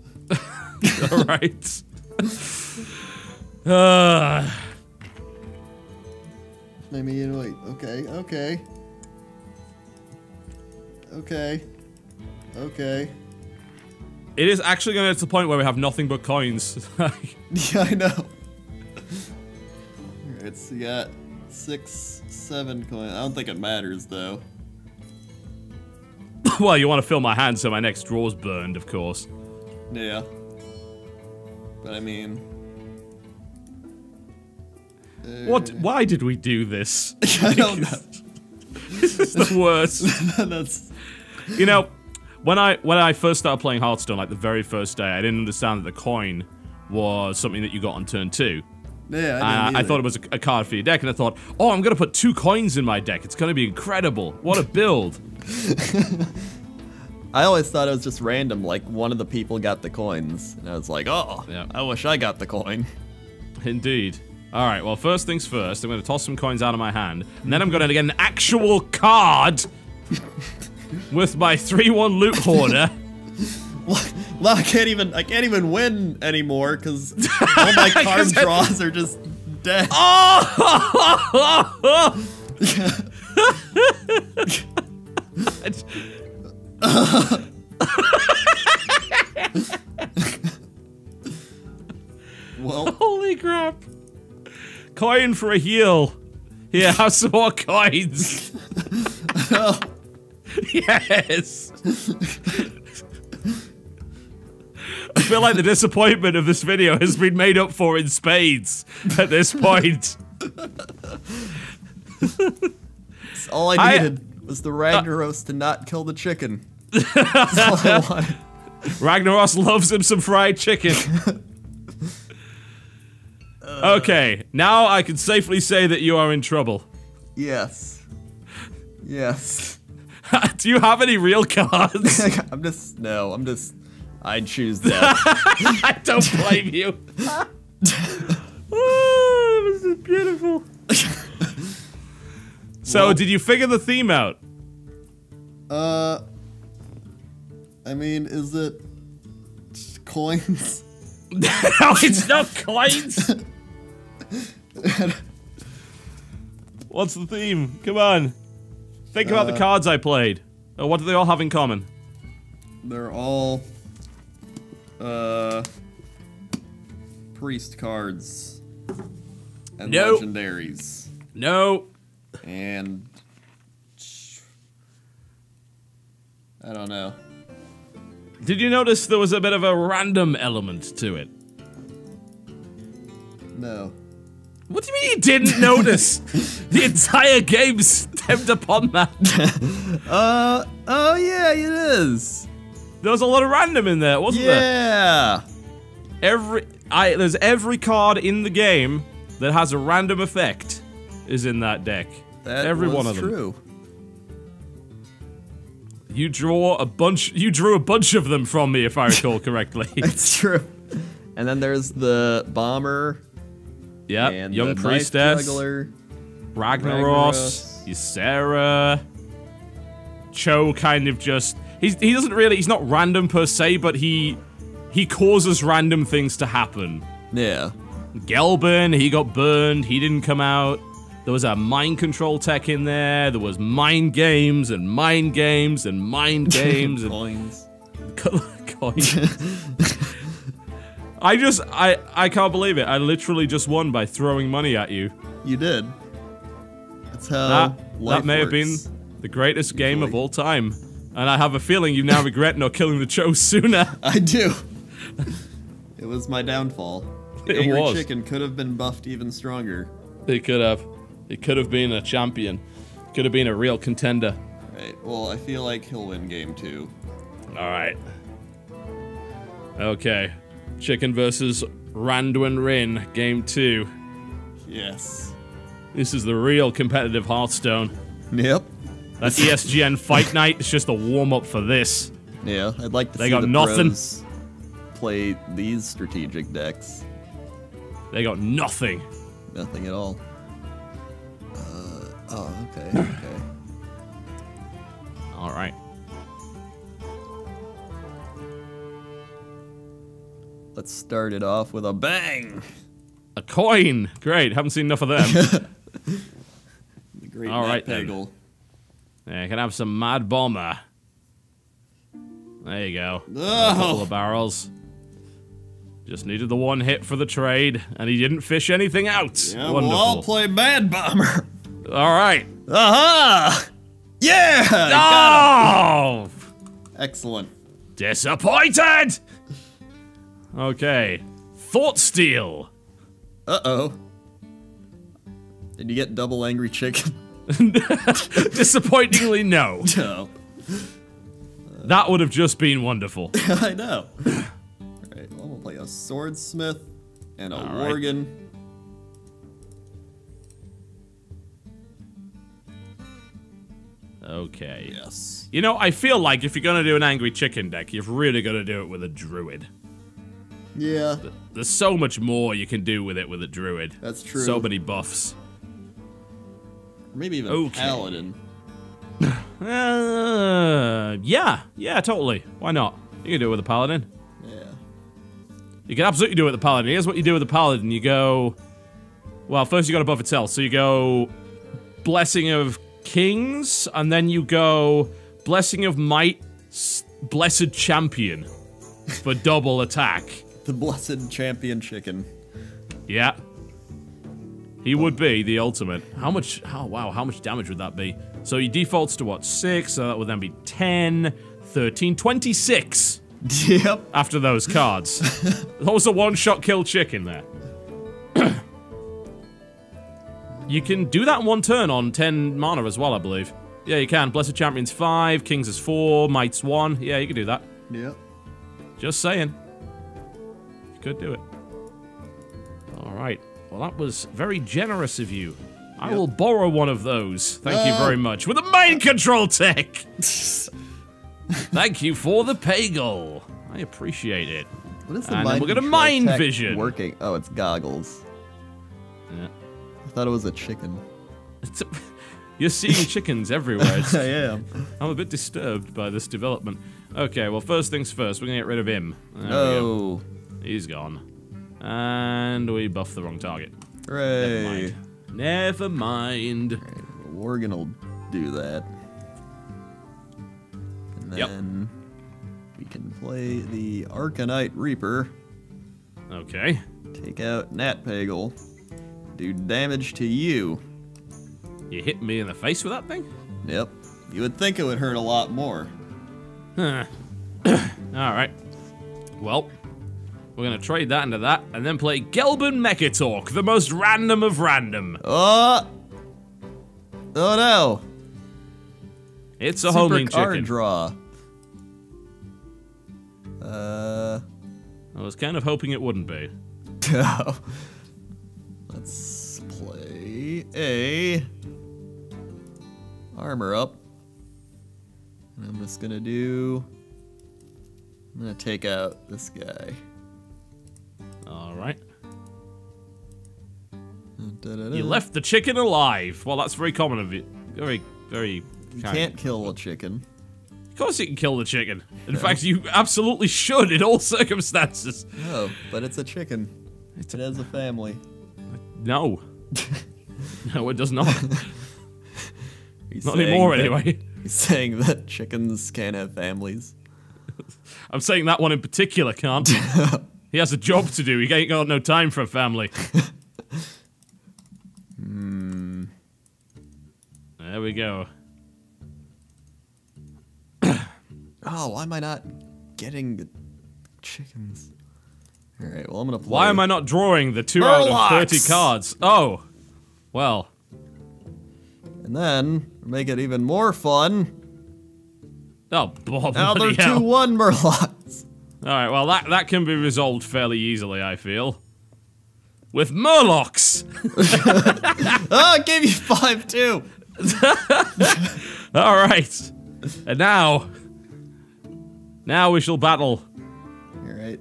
All right. I mean, wait. Okay. Okay. Okay. Okay. It is actually going to get to the point where we have nothing but coins. Yeah, I know. It's got 6, 7 coins. I don't think it matters though. Well, you want to fill my hand so my next draw's burned, of course. Yeah. But I mean, what? Why did we do this? I don't know. This is the worst. That's. You know, when I first started playing Hearthstone, like the very first day, I didn't understand that the coin was something that you got on turn 2. Yeah, I thought it was a card for your deck, and I thought, oh, I'm gonna put 2 coins in my deck. It's gonna be incredible. What a build! I always thought it was just random, like one of the people got the coins, and I was like, oh, yeah. I wish I got the coin. Indeed. All right. Well, first things first. I'm gonna toss some coins out of my hand, and then I'm gonna get an actual card with my 3-1 Loot Hoarder. Well, I can't even win anymore because all my card draws are just dead. Oh! Well, holy crap! Coin for a heal. Yeah, have some more coins. Oh. Yes. I feel like the disappointment of this video has been made up for in spades at this point. All I needed was the Ragnaros to not kill the chicken. That's all I wanted. Ragnaros loves him some fried chicken. Okay, now I can safely say that you are in trouble. Yes. Yes. Do you have any real cards? I choose that. I don't blame you. Oh, this is beautiful. So, well, did you figure the theme out? I mean, is it coins? No, it's not coins. What's the theme? Come on. Think about the cards I played. Oh, what do they all have in common? They're all priest cards and legendaries. No. And I don't know. Did you notice there was a bit of a random element to it? No. What do you mean you didn't notice? The entire game stemmed upon that. Oh yeah, it is. There was a lot of random in there, wasn't there? Yeah. There's every card in the game that has a random effect is in that deck. Every one of them. That's true. You drew a bunch of them from me, if I recall correctly. It's true. And then there's the bomber. Yeah. Young Priestess. Ragnaros. Ysera. Cho kind of just. He doesn't really, he's not random per se, but he causes random things to happen. Yeah. Gelbin, he got burned, he didn't come out. There was a Mind Control Tech in there, there was Mind Games, and Mind Games, and Mind Games, and coins. Coins. I can't believe it, I literally just won by throwing money at you. You did. That's how life may have been the greatest game of all time. And I have a feeling you now regret not killing the Cho sooner. I do. It was my downfall. Angry Chicken could have been buffed even stronger. It could have. It could have been a champion. Could have been a real contender. Alright, well, I feel like he'll win game 2. Alright. Okay. Chicken versus Randuin Rin, game 2. Yes. This is the real competitive Hearthstone. Yep. That ESGN fight night is just a warm-up for this. Yeah, I'd like to see the pros play these strategic decks. They got nothing. Nothing at all. Oh, okay, okay. Alright. Let's start it off with a bang. A coin. Great. Haven't seen enough of them. The great Nat Pagle. Yeah, I can have some Mad Bomber. There you go. Oh. A couple of barrels. Just needed the one hit for the trade, and he didn't fish anything out. Yeah, wonderful. Well, I'll play Mad Bomber. All right. Aha! Yeah! Oh! Excellent. Disappointed! Okay. Thought Steal. Uh-oh. Did you get double Angry Chicken? Disappointingly, no. No. That would have just been wonderful. I know. Alright, well, we'll play a Swordsmith and a Worgen. Okay. Yes. You know, I feel like if you're gonna do an Angry Chicken deck, you've really gotta do it with a Druid. Yeah. There's so much more you can do with it with a Druid. That's true. So many buffs. Maybe even Paladin. Yeah, totally. Why not? You can do it with a Paladin. Yeah. You can absolutely do it with a Paladin. Here's what you do with a Paladin. You go... Well, first you gotta buff itself, so you go... Blessing of Kings, and then you go... Blessing of Might, Blessed Champion. For double attack. The Blessed Champion Chicken. Yeah. He would be the ultimate. How much, oh wow, how much damage would that be? So he defaults to what, 6, so that would then be 10, 13, 26. Yep. After those cards. That was a one-shot kill chicken there. You can do that in one turn on 10 mana as well, I believe. Yeah, you can. Blessed Champion's 5, Kings is 4, Might's 1. Yeah, you can do that. Yep. Just saying. You could do it. Alright. Well, that was very generous of you. I will borrow one of those. Thank you very much. With a Mind Control Tech! Thank you for the Pagle. I appreciate it. What is the Mind Control Tech? And then we'll get a Mind Vision. Working. Oh, it's goggles. Yeah. I thought it was a chicken. You're seeing chickens everywhere. I am. I'm a bit disturbed by this development. Okay, well, first things first, we're gonna get rid of him. No. He's gone. And we buffed the wrong target. Hooray. Never mind. Never mind. Right, well, we're gonna do that. And then we can play the Arcanite Reaper. Okay. Take out Nat Pagle. Do damage to you. You hit me in the face with that thing? Yep. You would think it would hurt a lot more. Huh. Alright. Well, we're gonna trade that into that, and then play Gelban Mechatork, the most random of random. Oh no! It's a homing chicken. Draw. I was kind of hoping it wouldn't be. Let's play a... Armor up. I'm just gonna do... I'm gonna take out this guy. Alright. You left the chicken alive! Well, that's very common of you. Very... You can't kill a chicken. Of course you can kill the chicken. In fact, you absolutely should in all circumstances. No, but it's a chicken. It has a family. No. No, it does not. Not anymore, anyway. He's saying that chickens can't have families. I'm saying that one in particular can't. He has a job to do. He ain't got no time for a family. There we go. Oh, why am I not getting the chickens? All right, well, I'm gonna play. Why am I not drawing the 2 out of 30 cards? Oh, well. And then make it even more fun. Oh, bloody hell. Now they're 2-1 Murlocs. All right, well that can be resolved fairly easily, I feel. With Murlocs. Oh, it gave you 5-2. All right, and now we shall battle. All right.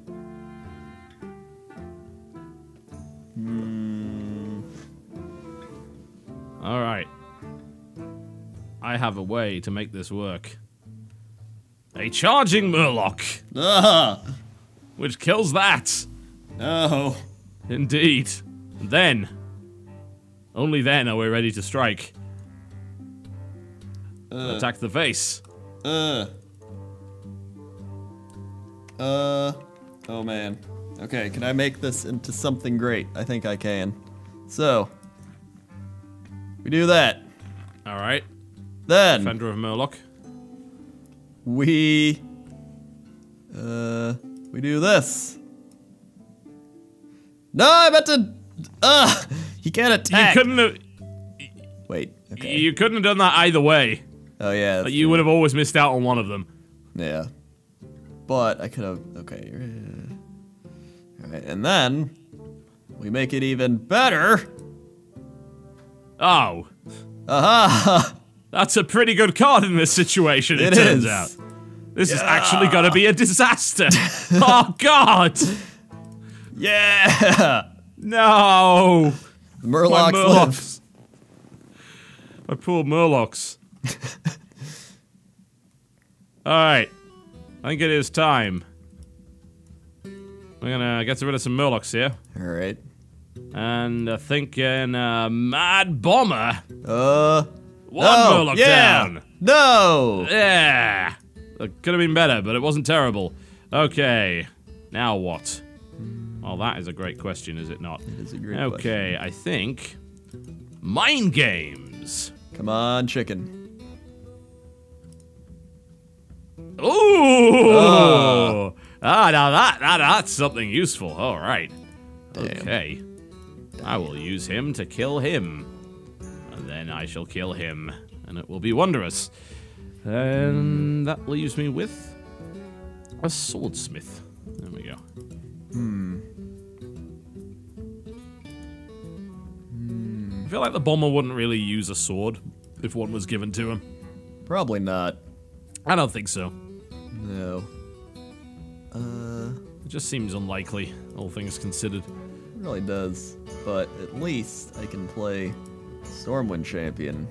All right. I have a way to make this work. A charging Murloc! which kills that. No. Indeed. And then, only then are we ready to strike. Attack the face. Oh man. Okay, can I make this into something great? I think I can. So, we do that. Alright. Then. Defender of Murloc. We do this. No, I meant to. He can't attack. You couldn't have. Wait. Okay. You couldn't have done that either way. Oh yeah. Like, you would have always missed out on one of them. Yeah. But I could have. Okay. All right, and then we make it even better. Oh. Aha. That's a pretty good card in this situation. It turns out. This is actually gonna be a disaster. Oh God. Yeah! No! Murlocs lives. My poor Murlocs. Alright. I think it is time. We're gonna get rid of some Murlocs here. Alright. And I think in Mad Bomber. One Murloc down. No! Yeah! It could have been better, but it wasn't terrible. Okay. Now what? Well, that is a great question, is it not? It is a great question. Okay, I think... Mind Games! Come on, chicken. Ooh! Oh. Ah, now that's something useful. Alright. Okay. Damn. I will use him to kill him. And then I shall kill him. And it will be wondrous. And that leaves me with... a swordsmith. There we go. I feel like the bomber wouldn't really use a sword if one was given to him. Probably not. I don't think so. No. It just seems unlikely, all things considered. It really does. But at least I can play Stormwind Champion.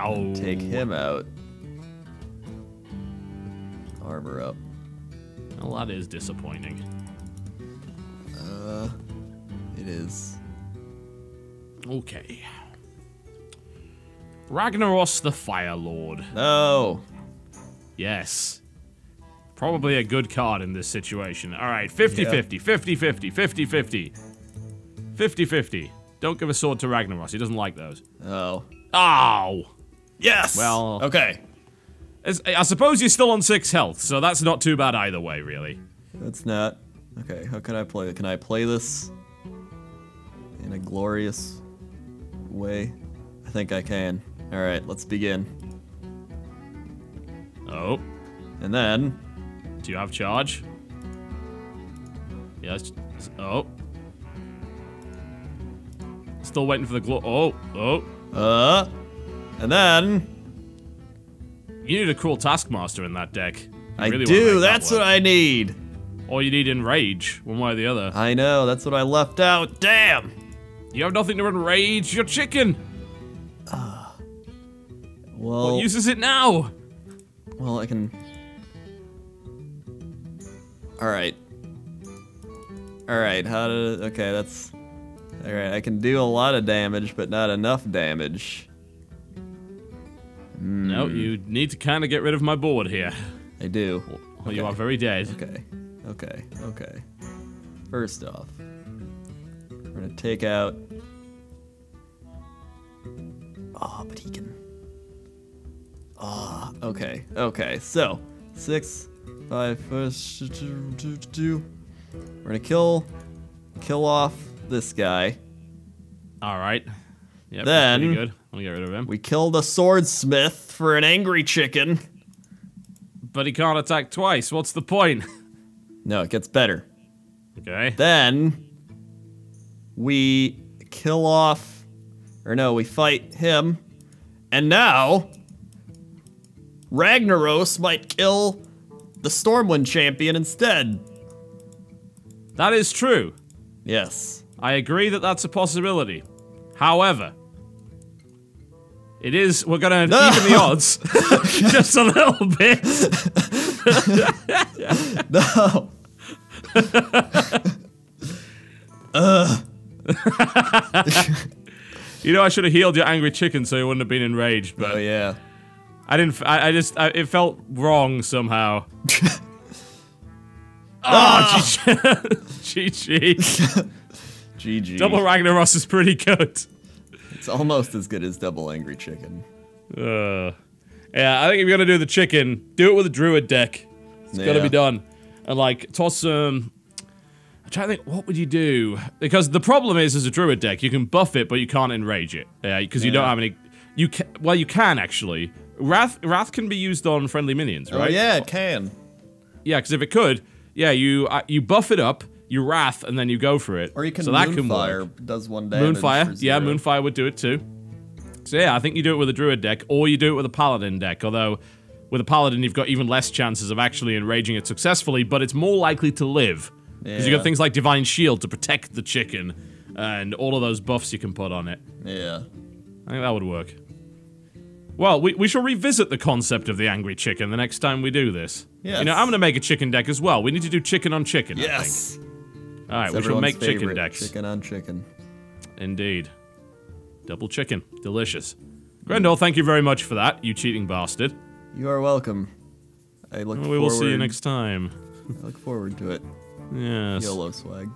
Oh. Take him out. Armor up. Well, that is disappointing. It is. Okay. Ragnaros the Fire Lord. No. Yes. Probably a good card in this situation. Alright, 50-50, 50-50, 50-50. 50-50. Don't give a sword to Ragnaros, he doesn't like those. Oh. Ow! Yes! Well... okay. I suppose you're still on 6 health, so that's not too bad either way, really. That's not. Okay, how can I play it? Can I play this in a glorious way? I think I can. Alright, let's begin. Oh. And then... do you have charge? Yes. Oh. Still waiting for the and then... you need a cool Taskmaster in that deck. I really do, that's what I need! Or you need Enrage, one way or the other. I know, that's what I left out. Damn! You have nothing to enrage your chicken! Well... what use is it now? Well, I can... alright. Alright, how to... okay, that's... alright, I can do a lot of damage, but not enough damage. No, you need to kind of get rid of my board here. I do. Or you are very dead. Okay. Okay, okay. First off, we're gonna take out... oh, but he can... oh, okay, okay. So, 6, 5, 2. We're gonna kill off this guy. Alright. Yep, then, pretty good. I'll get rid of him. We kill the swordsmith for an angry chicken. But he can't attack twice, what's the point? No, it gets better. Okay. Then, we kill off, or no, we fight him, and now, Ragnaros might kill the Stormwind Champion instead. That is true. Yes. I agree that that's a possibility. However, it is, we're gonna even the odds, just a little bit. No. You know, I should have healed your angry chicken so you wouldn't have been enraged, but... Oh, yeah. I didn't... I just... it felt wrong somehow. Oh, GG. GG. Double Ragnaros is pretty good. It's almost as good as double angry chicken. Yeah, I think if you're gonna do the chicken, do it with a druid deck. It's gotta be done. And like, toss I'm trying to think, what would you do? Because the problem is, as a druid deck, you can buff it, but you can't enrage it. Yeah, because you don't have any... well, you can, actually. Wrath can be used on friendly minions, right? Oh yeah, it can. Yeah, because if it could, yeah, you buff it up, you wrath, and then you go for it. Or you can Moonfire does one damage. Moonfire, yeah, Moonfire would do it too. So yeah, I think you do it with a druid deck, or you do it with a paladin deck, although with a paladin you've got even less chances of actually enraging it successfully, but it's more likely to live. Because you've got things like Divine Shield to protect the chicken, and all of those buffs you can put on it. Yeah. I think that would work. Well, we shall revisit the concept of the angry chicken the next time we do this. Yes. You know, I'm gonna make a chicken deck as well. We need to do chicken on chicken, I think. Alright, we shall make chicken decks. Chicken on chicken. Indeed. Double chicken. Delicious. Crendor, thank you very much for that, you cheating bastard. You are welcome. I look forward... We will see you next time. I look forward to it. Yes. YOLO swag.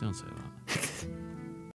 Don't say that.